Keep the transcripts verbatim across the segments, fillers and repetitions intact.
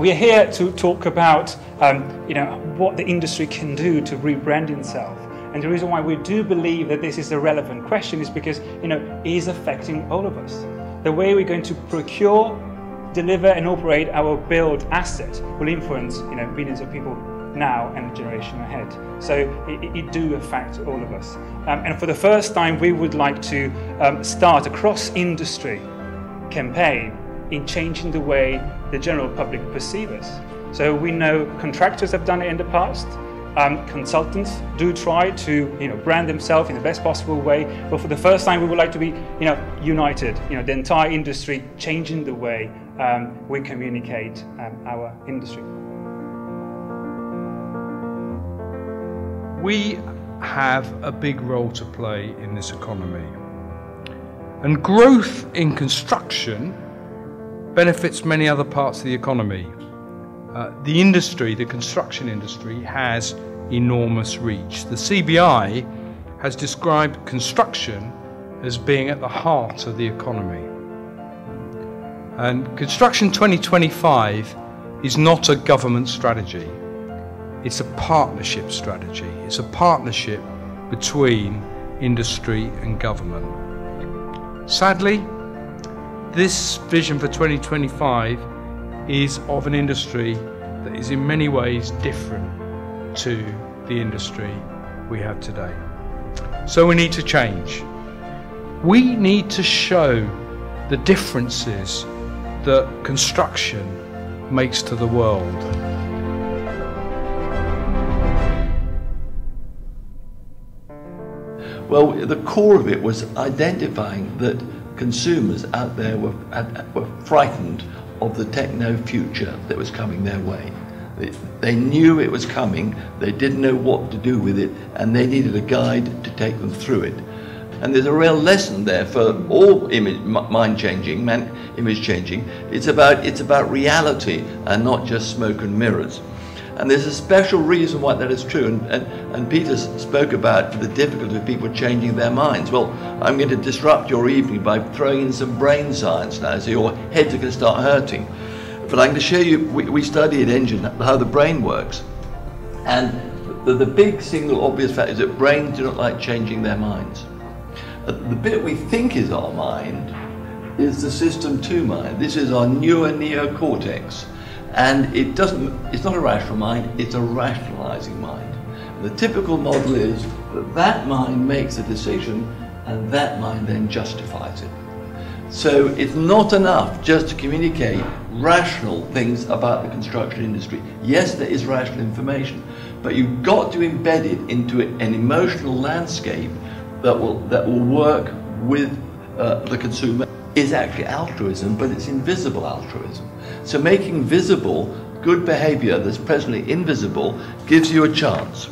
We are here to talk about um, you know, what the industry can do to rebrand itself. And the reason why we do believe that this is a relevant question is because you know, it is affecting all of us. The way we're going to procure, deliver and operate our build asset will influence you know, billions of people now and the generation ahead. So it, it do affect all of us. Um, and for the first time, we would like to um, start a cross-industry campaign in changing the way the general public perceive us. So we know contractors have done it in the past, um, consultants do try to you know, brand themselves in the best possible way, but for the first time we would like to be you know, united, you know, the entire industry changing the way um, we communicate um, our industry. We have a big role to play in this economy, and growth in construction benefits many other parts of the economy. Uh, the industry, the construction industry, has enormous reach. The C B I has described construction as being at the heart of the economy. And Construction twenty twenty-five is not a government strategy. It's a partnership strategy. It's a partnership between industry and government. Sadly, this vision for twenty twenty-five is of an industry that is in many ways different to the industry we have today. So we need to change. We need to show the differences that construction makes to the world. Well, the core of it was identifying that consumers out there were, were frightened of the techno future that was coming their way. They, they knew it was coming, they didn't know what to do with it, and they needed a guide to take them through it. And there's a real lesson there for all image, mind changing, man, image changing. It's about, it's about reality and not just smoke and mirrors. And there's a special reason why that is true, and, and, and Peter spoke about the difficulty of people changing their minds. Well, I'm going to disrupt your evening by throwing in some brain science now, so your heads are going to start hurting. But I'm going to show you, we, we study at Engine how the brain works, and the, the big single obvious fact is that brains do not like changing their minds. The bit we think is our mind is the system two mind. This is our newer neocortex. And it doesn't, it's not a rational mind, it's a rationalizing mind. The typical model is that that mind makes a decision and that mind then justifies it. So it's not enough just to communicate rational things about the construction industry. Yes, there is rational information, but you've got to embed it into an emotional landscape that will, that will work with uh, the consumer. Is actually altruism, but it's invisible altruism. So making visible good behavior that's presently invisible gives you a chance.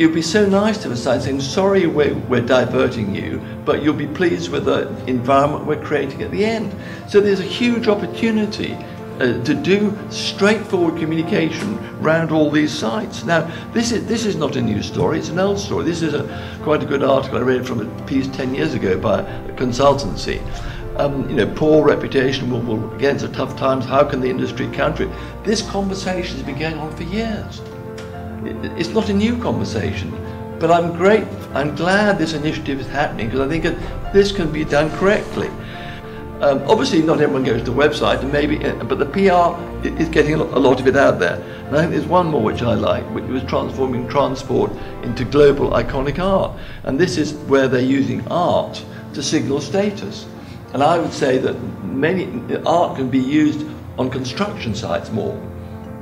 It would be so nice to have a sign saying, sorry we're, we're diverting you, but you'll be pleased with the environment we're creating at the end. So there's a huge opportunity uh, to do straightforward communication around all these sites. Now, this is, this is not a new story, it's an old story. This is a, quite a good article I read from a piece ten years ago by a consultancy. Um, you know, poor reputation will, will against the tough times. How can the industry counter it? This conversation has been going on for years. It, it's not a new conversation, but I'm great. I'm glad this initiative is happening because I think that this can be done correctly. Um, obviously, not everyone goes to the website, and maybe, but the P R is getting a lot of it out there. And I think there's one more which I like, which was transforming transport into global iconic art, and this is where they're using art to signal status. And I would say that many art can be used on construction sites more.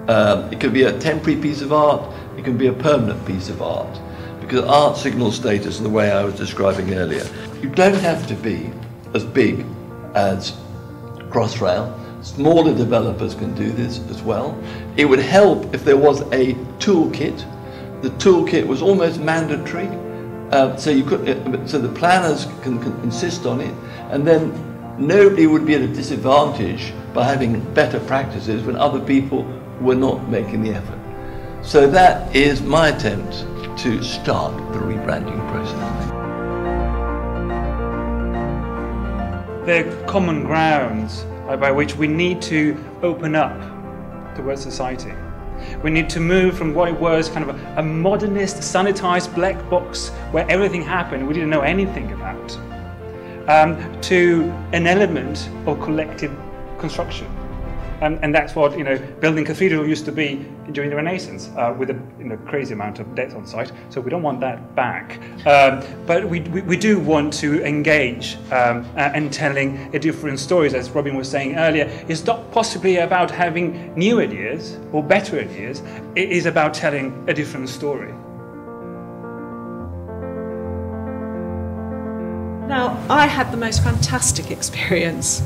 Um, it could be a temporary piece of art, it can be a permanent piece of art, because art signals status in the way I was describing earlier. You don't have to be as big as Crossrail. Smaller developers can do this as well. It would help if there was a toolkit. The toolkit was almost mandatory. Uh, so you could, uh, so the planners can, can insist on it, and then nobody would be at a disadvantage by having better practices when other people were not making the effort. So that is my attempt to start the rebranding process. There are common grounds by which we need to open up the word society. We need to move from what it was, kind of a, a modernist, sanitized black box where everything happened we didn't know anything about, um, to an element of collective construction. Um, and that's what, you know, building cathedral used to be during the Renaissance, uh, with a you know, crazy amount of debt on site. So we don't want that back. Um, but we, we, we do want to engage um, uh, in telling a different stories, as Robin was saying earlier. It's not possibly about having new ideas or better ideas. It is about telling a different story. Now, I had the most fantastic experience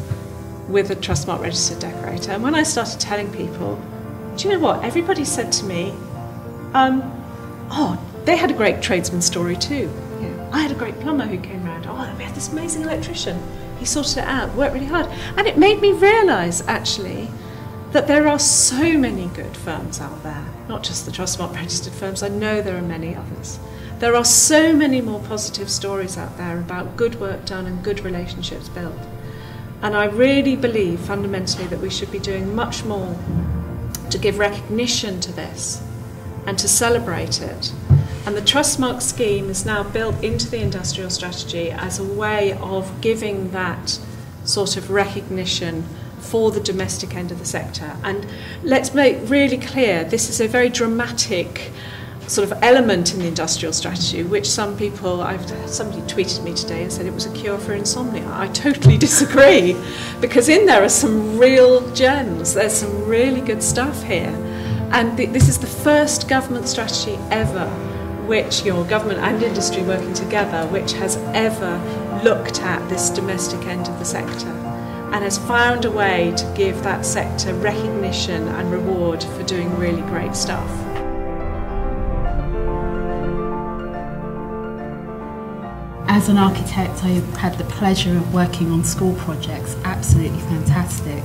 with a Trustmark registered decorator, and when I started telling people, do you know what, everybody said to me, um, oh, they had a great tradesman story too. Yeah. I had a great plumber who came round, oh, we had this amazing electrician, he sorted it out, worked really hard. And it made me realise actually that there are so many good firms out there, not just the Trustmark registered firms, I know there are many others. There are so many more positive stories out there about good work done and good relationships built. And I really believe fundamentally that we should be doing much more to give recognition to this and to celebrate it. And the Trustmark scheme is now built into the industrial strategy as a way of giving that sort of recognition for the domestic end of the sector. And let's make really clear, this is a very dramatic sort of element in the industrial strategy, which some people, I've, somebody tweeted me today and said it was a cure for insomnia. I totally disagree, because in there are some real gems, there's some really good stuff here. And th this is the first government strategy ever, which your government and industry working together, which has ever looked at this domestic end of the sector and has found a way to give that sector recognition and reward for doing really great stuff. As an architect, I had the pleasure of working on school projects, absolutely fantastic.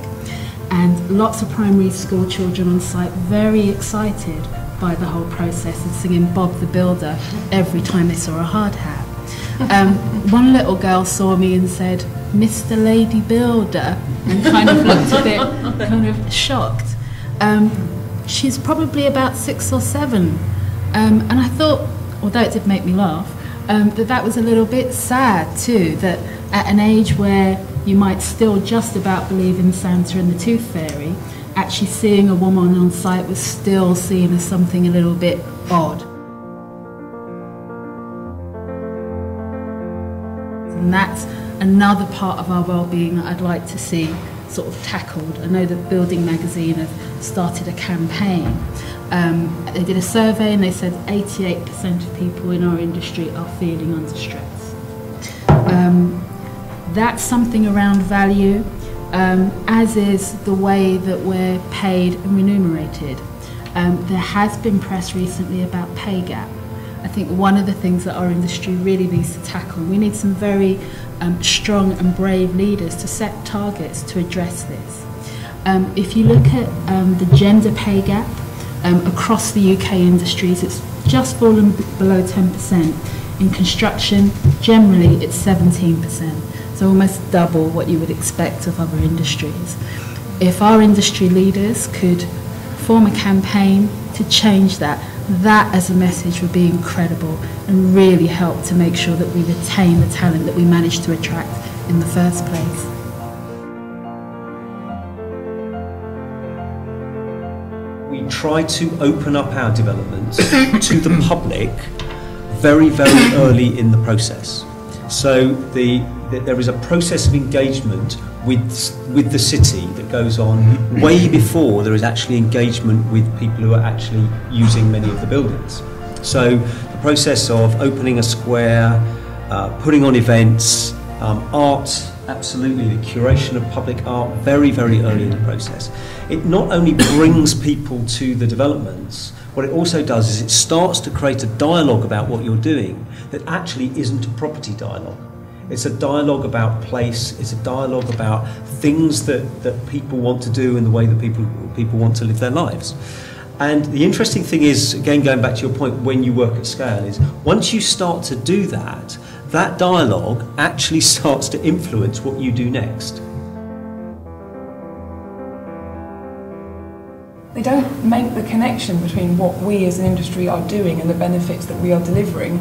And lots of primary school children on site, very excited by the whole process and singing Bob the Builder every time they saw a hard hat. Um, one little girl saw me and said, Mister Lady Builder, and kind of looked a bit kind of shocked. Um, she's probably about six or seven. Um, and I thought, although it did make me laugh, Um, but that was a little bit sad too, that at an age where you might still just about believe in Santa and the Tooth Fairy, actually seeing a woman on site was still seen as something a little bit odd. And that's another part of our well-being that I'd like to see sort of tackled. I know that Building Magazine have started a campaign. Um, they did a survey and they said eighty-eight percent of people in our industry are feeling under stress. Um, that's something around value, um, as is the way that we're paid and remunerated. Um, there has been press recently about pay gap. I think one of the things that our industry really needs to tackle, we need some very um, strong and brave leaders to set targets to address this. Um, if you look at um, the gender pay gap um, across the U K industries, it's just fallen below ten percent. In construction, generally it's seventeen percent, so almost double what you would expect of other industries. If our industry leaders could form a campaign to change that, that as a message would be incredible and really help to make sure that we retain the talent that we managed to attract in the first place. We try to open up our developments to the public very, very early in the process. So the, the, there is a process of engagement with, with the city that goes on way before there is actually engagement with people who are actually using many of the buildings. So the process of opening a square, uh, putting on events, um, art, absolutely the curation of public art very, very early in the process. It not only brings people to the developments, what it also does is it starts to create a dialogue about what you're doing that actually isn't a property dialogue. It's a dialogue about place, it's a dialogue about things that, that people want to do and the way that people, people want to live their lives. And the interesting thing is, again going back to your point, when you work at scale, is once you start to do that, that dialogue actually starts to influence what you do next. they don't make the connection between what we as an industry are doing and the benefits that we are delivering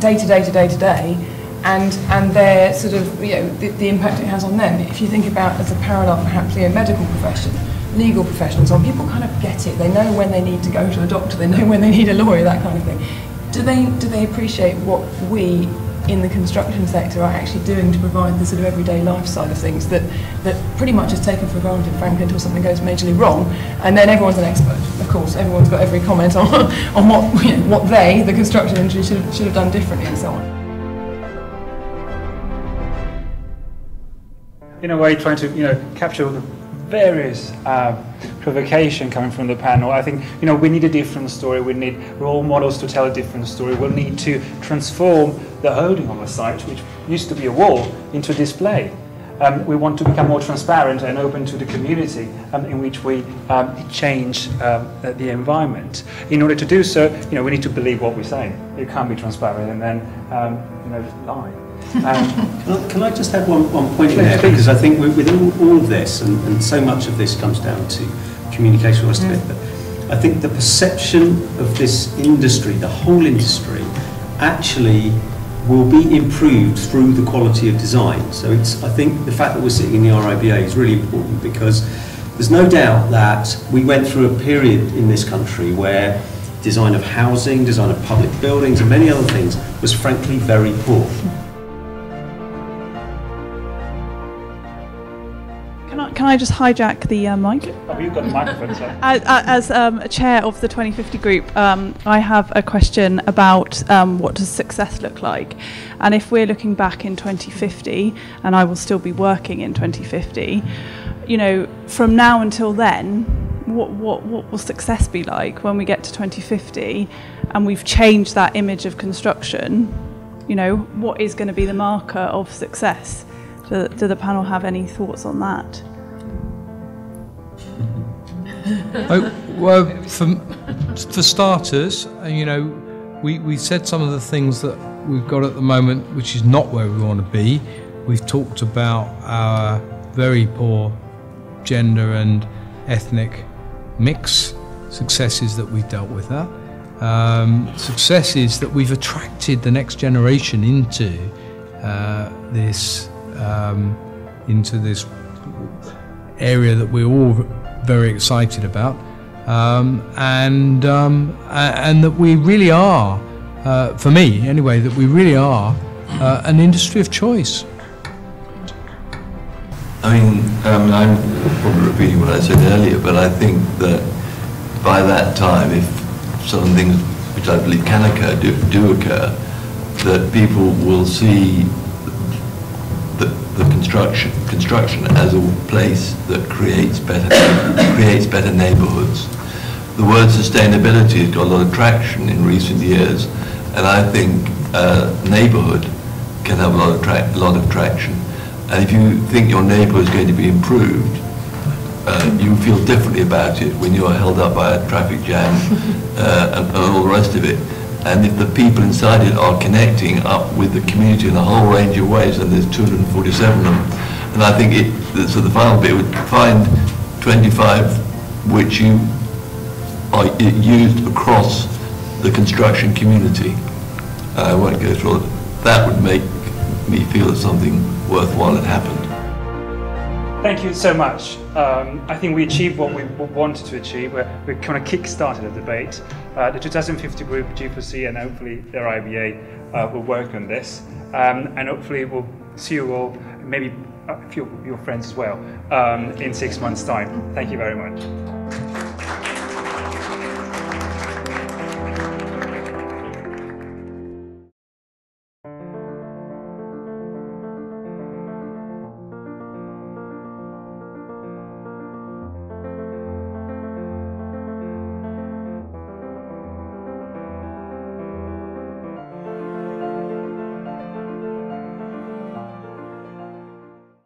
day to day to day to day, and and their sort of, you know, the, the impact it has on them. If you think about as a parallel, perhaps the medical profession, legal professions, on people kind of get it. They know when they need to go to a doctor. They know when they need a lawyer. That kind of thing. Do they do they appreciate what we in the construction sector are actually doing to provide the sort of everyday life side of things that, that pretty much is taken for granted, frankly, until something goes majorly wrong, and then everyone's an expert, of course. Everyone's got every comment on, on what, you know, what they, the construction industry, should have, should have done differently and so on. In a way, trying to, you know, capture the various uh, provocation coming from the panel. I think, you know, we need a different story, we need role models to tell a different story, we'll need to transform the holding of a site, which used to be a wall, into a display. Um, we want to become more transparent and open to the community um, in which we um, change um, the environment. In order to do so, you know, we need to believe what we say. It can't be transparent and then, um, you know, lie. Um, can, I, can I just add one, one point in there, because I think with all, all of this, and, and so much of this comes down to communication or rest of it, but I think the perception of this industry, the whole industry, actually will be improved through the quality of design. So it's, I think the fact that we're sitting in the R I B A is really important, because there's no doubt that we went through a period in this country where design of housing, design of public buildings and many other things was frankly very poor. Can I just hijack the uh, mic? Oh, you've got the microphone, sorry. As, as um, a chair of the twenty fifty group, um, I have a question about um, what does success look like? And if we're looking back in twenty fifty, and I will still be working in twenty fifty, you know, from now until then, what, what, what will success be like when we get to twenty fifty and we've changed that image of construction? You know, what is going to be the marker of success? Do, do the panel have any thoughts on that? Oh, well, for, for starters, you know, we, we said some of the things that we've got at the moment, which is not where we want to be. We've talked about our very poor gender and ethnic mix, successes that we've dealt with that, um, successes that we've attracted the next generation into uh, this, um, into this area that we're all very excited about, um, and um, and that we really are, uh, for me anyway, that we really are uh, an industry of choice. I mean, um, I'm probably repeating what I said earlier, but I think that by that time, if certain things which I believe can occur do, do occur, that people will see the construction construction as a place that creates better creates better neighborhoods. The word sustainability has got a lot of traction in recent years, and I think uh, neighborhood can have a lot of tra a lot of traction. And if you think your neighborhood is going to be improved, uh, you feel differently about it when you are held up by a traffic jam uh, and, and all the rest of it. And if the people inside it are connecting up with the community in a whole range of ways, and there's two hundred forty-seven of them, and I think it, so the final bit would find twenty-five which you are used across the construction community. I won't go through all that. That would make me feel that something worthwhile had happened. Thank you so much. Um, I think we achieved what we wanted to achieve. We're, we kind of kick-started a debate. Uh, the twenty fifty Group, G four C and hopefully their R I B A uh, will work on this. Um, and hopefully we'll see you all, maybe a few of your friends as well, um, in six months' time. Thank you very much.